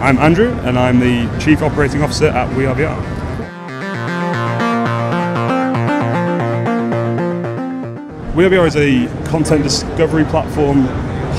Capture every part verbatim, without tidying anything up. I'm Andrew and I'm the Chief Operating Officer at WEARVR. WEARVR is a content discovery platform,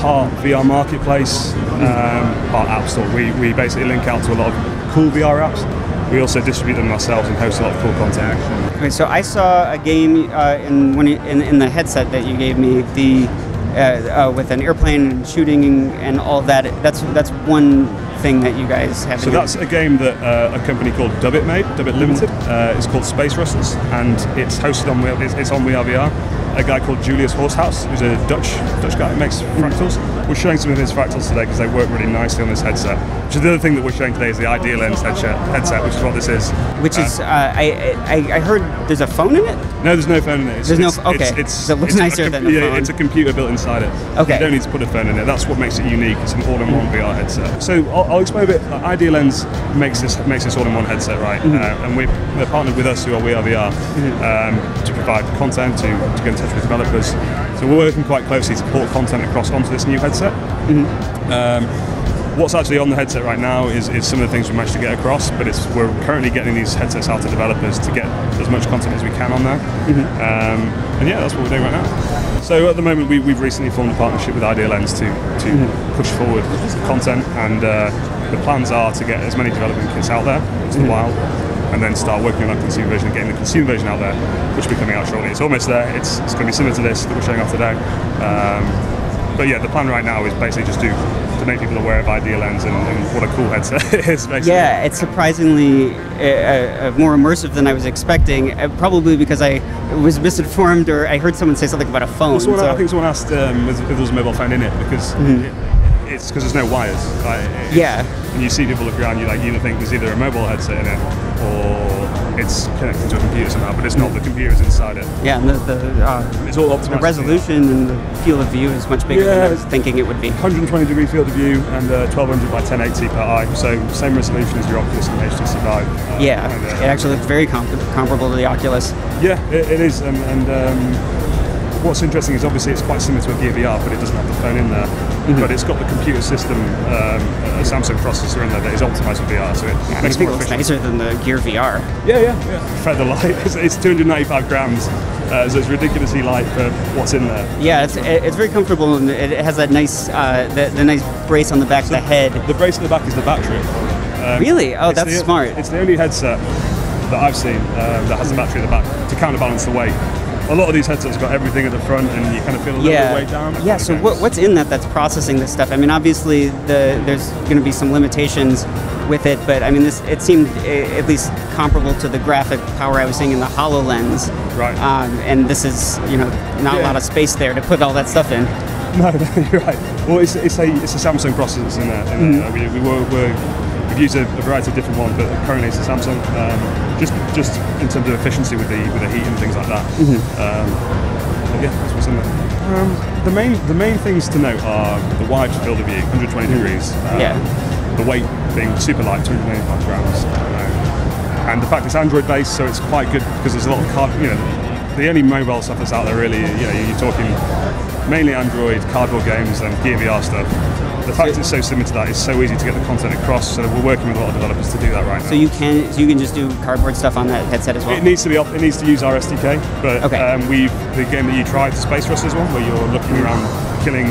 part V R marketplace, um, part app store. We, we basically link out to a lot of cool V R apps. We also distribute them ourselves and host a lot of cool content. Okay, so I saw a game uh, in, when you, in, in the headset that you gave me, the uh, uh, with an airplane and shooting and all that. That's that's one thing that you guys have. So that's a game that uh, a company called Dubit made, Dubit Limited. Uh, it's called Space Russells, and it's hosted on it's, it's on WEARVR. A guy called Julius Horsehouse, who's a Dutch Dutch guy who makes fractals. We're showing some of his fractals today because they work really nicely on this headset. Which is the other thing that we're showing today is the Idealens headset, headset, which is what this is. Which uh, is, uh, I, I I heard there's a phone in it? No, there's no phone in it. It's, there's it's, no, okay. It's, it's, so it looks it's nicer a, than a yeah, phone. It's a computer built inside it. Okay. You don't need to put a phone in it. That's what makes it unique. It's an all-in-one V R headset. So I'll, I'll explain a bit. Uh, Idealens makes this makes this all-in-one headset, right? Mm-hmm. uh, and we're, they're partnered with us who are WEARVR mm-hmm. um, to provide content, to, to get in touch with developers. So we're working quite closely to port content across onto this new headset. Mm-hmm. um, What's actually on the headset right now is, is some of the things we managed to get across, but it's, we're currently getting these headsets out to developers to get as much content as we can on there. Mm-hmm. um, and yeah, that's what we're doing right now. So at the moment, we, we've recently formed a partnership with Idealens to, to mm-hmm. push forward content, and uh, the plans are to get as many development kits out there into mm-hmm. the wild, and then start working on our consumer version and getting the consumer version out there, which will be coming out shortly. It's almost there. It's, it's going to be similar to this that we're showing off today. Um, but yeah, the plan right now is basically just to to make people aware of Idealens and, and what a cool headset it is, basically. Yeah, it's surprisingly uh, uh, more immersive than I was expecting, uh, probably because I was misinformed or I heard someone say something about a phone. Well, someone, so. I think someone asked um, if there was a mobile phone in it, because mm-hmm. it, it's because there's no wires. Like, it's, yeah. When you see people look around, you like you think there's either a mobile headset in it or it's connected to a computer somehow, but it's not. The computer is inside it. Yeah, and the, the uh, it's all optimized. The resolution and the field of view is much bigger yeah, than I was thinking it would be. one hundred twenty degree field of view and uh, twelve hundred by ten eighty per eye. So same resolution as your Oculus and H T C Vive. Uh, yeah, and, uh, it actually looks very com comparable to the Oculus. Yeah, it, it is, and. and um, What's interesting is obviously it's quite similar to a Gear V R, but it doesn't have the phone in there. Mm-hmm. But it's got the computer system, um, a Samsung processor in there that is optimized for V R, so it yeah, makes I think it looks nicer than the Gear V R. Yeah, yeah, yeah. Feather light. It's, it's two hundred ninety-five grams, uh, so it's ridiculously light for what's in there. Yeah, it's it's very comfortable, and it has that nice uh, the, the nice brace on the back so of the head. The brace on the back is the battery. Um, really? Oh, that's the, smart. It's the only headset that I've seen uh, that has the battery in the back to counterbalance the weight. A lot of these headsets got everything at the front, and you kind of feel a little yeah. bit weighed down. Yeah. So what, what's in that that's processing this stuff? I mean, obviously the, there's going to be some limitations with it, but I mean, this it seemed a, at least comparable to the graphic power I was seeing in the HoloLens. Right. Um, and this is, you know, not yeah. a lot of space there to put all that stuff in. No, no you're right. Well, it's, it's a it's a Samsung processor in there. In there. Mm. We, we were. We're We've used a, a variety of different ones, but currently it's a Samsung. Um, just, just in terms of efficiency with the with the heat and things like that. Mm-hmm. um, yeah, that's what's in there. Um, the main the main things to note are the wide field of view, one hundred twenty mm-hmm. degrees. Um, yeah. The weight being super light, two hundred ninety-five grams, um, and the fact it's Android based, so it's quite good because there's a lot of card. You know, the only mobile stuff that's out there really, you know, you're talking mainly Android, cardboard games, and Gear V R stuff. The fact it's so similar to that, it's so easy to get the content across, so we're working with a lot of developers to do that right now. So you can so you can just do cardboard stuff on that headset as well? It needs to be up, it needs to use our S D K, but okay. um, we've the game that you tried, Space Russells one, where you're looking around killing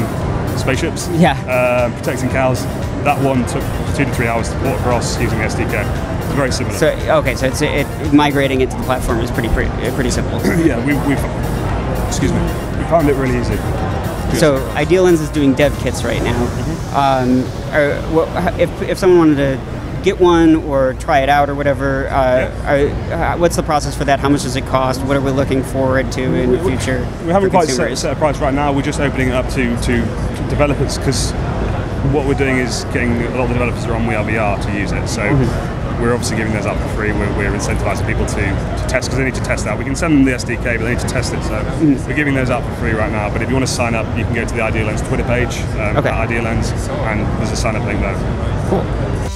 spaceships, yeah. uh, protecting cows, that one took two to three hours to port across using S D K. It's very similar. So okay, so it's, it, migrating it to the platform is pretty pretty, pretty simple. yeah, we, we've, excuse me, we found it really easy. So Idealens is doing dev kits right now. Mm-hmm. um, or, well, if, if someone wanted to get one or try it out or whatever, uh, yeah. are, uh, what's the process for that? How much does it cost? What are we looking forward to in the future? We haven't quite set, set a price right now. We're just opening it up to, to developers, because what we're doing is getting a lot of the developers are on WEARVR to use it. So. Mm-hmm. We're obviously giving those out for free. We're, we're incentivizing people to, to test, because they need to test that. We can send them the S D K, but they need to test it. So mm. we're giving those out for free right now. But if you want to sign up, you can go to the Idealens Twitter page, um, okay. at Idealens, and there's a sign up link there. Cool.